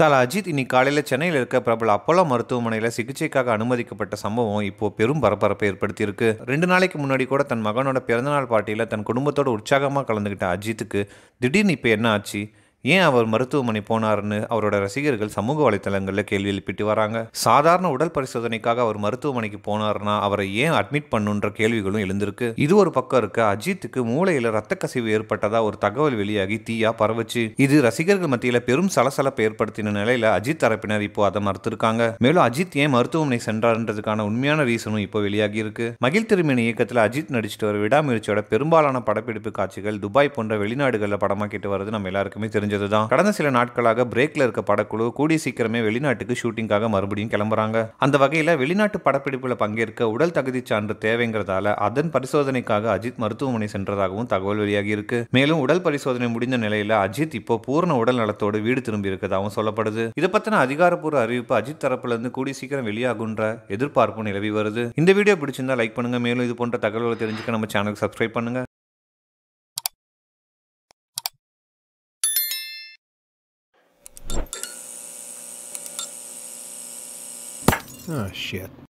தல அஜித் இன்னைக்கு காலையில் சென்னையில் இருக்க பிரபல அப்பல்லோ மருத்துவமனையில் சிகிச்சைக்காக அனுமதிக்கப்பட்ட சம்பவம் இப்போது பெரும் பரபரப்பை ஏற்படுத்தியிருக்கு. 2 நாளைக்கு முன்னாடி கூட தன் மகனோட பிறந்தநாள் பார்ட்டியில் தன் குடும்பத்தோடு உற்சாகமாக கலந்துக்கிட்ட அஜித்துக்கு திடீர்னு இப்போ என்ன ஆச்சு, ஏன் அவர் மருத்துவமனை போனார்னு அவரோட ரசிகர்கள் சமூக வலைத்தளங்களில் கேள்வி எழுப்பிட்டு வராங்க. சாதாரண உடல் பரிசோதனைக்காக அவர் மருத்துவமனைக்கு போனார்னா அவரை ஏன் அட்மிட் பண்ணுன்ற கேள்விகளும் எழுந்திருக்கு. இது ஒரு பக்கம் இருக்க, அஜித்துக்கு மூளையில் ரத்த கசிவு ஏற்பட்டதா ஒரு தகவல் வெளியாகி தீயா பரவச்சு. இது ரசிகர்கள் மத்தியில் பெரும் சலசலப்பை ஏற்படுத்தின நிலையில அஜித் தரப்பினர் இப்போ அதை மறுத்திருக்காங்க. மேலும் அஜித் ஏன் மருத்துவமனை சென்றார்ன்றதுக்கான உண்மையான ரீசனும் இப்போ வெளியாகி இருக்கு. மகிழ் திருமண இயக்கத்தில் அஜித் நடிச்சுட்டு வர விடாமுயற்சியோட பெரும்பாலான படப்பிடிப்பு காட்சிகள் துபாய் போன்ற வெளிநாடுகளில் படமாக்கிட்டு வர்றது நம்ம எல்லாருக்குமே தெரிஞ்சு. கடந்த சில நாட்களாக பிரேக்ல இருக்க படக்குழு கூடிய சீக்கிரமே வெளிநாட்டுக்கு ஷூட்டிங்காக மறுபடியும் கிளம்புறாங்க. அந்த வகையில வெளிநாட்டு படப்பிடிப்புல பங்கேற்க உடல் தகுதி சான்று தேவைங்கிறதால அதன் பரிசோதனைக்காக அஜித் மருத்துவமனை சென்றதாகவும் தகவல் வெளியாகி இருக்கு. மேலும் உடல் பரிசோதனை முடிந்த நிலையில அஜித் இப்போ பூர்ண உடல் நலத்தோடு வீடு திரும்பி இருக்கதாகவும் சொல்லப்படுது. இதை பத்தின அதிகாரப்பூர்வ அறிவிப்பு அஜித் தரப்புல இருந்து கூடிய சீக்கிரம் வெளியாகுன்ற எதிர்பார்ப்பு நிலவி வருது. இந்த வீடியோ பிடிச்சிருந்தா லைக் பண்ணுங்க. மேலும் இது போன்ற தகவல்களை தெரிஞ்சுக்க நம்ம சேனலுக்கு சப்ஸ்கிரைப் பண்ணுங்க. Oh, shit.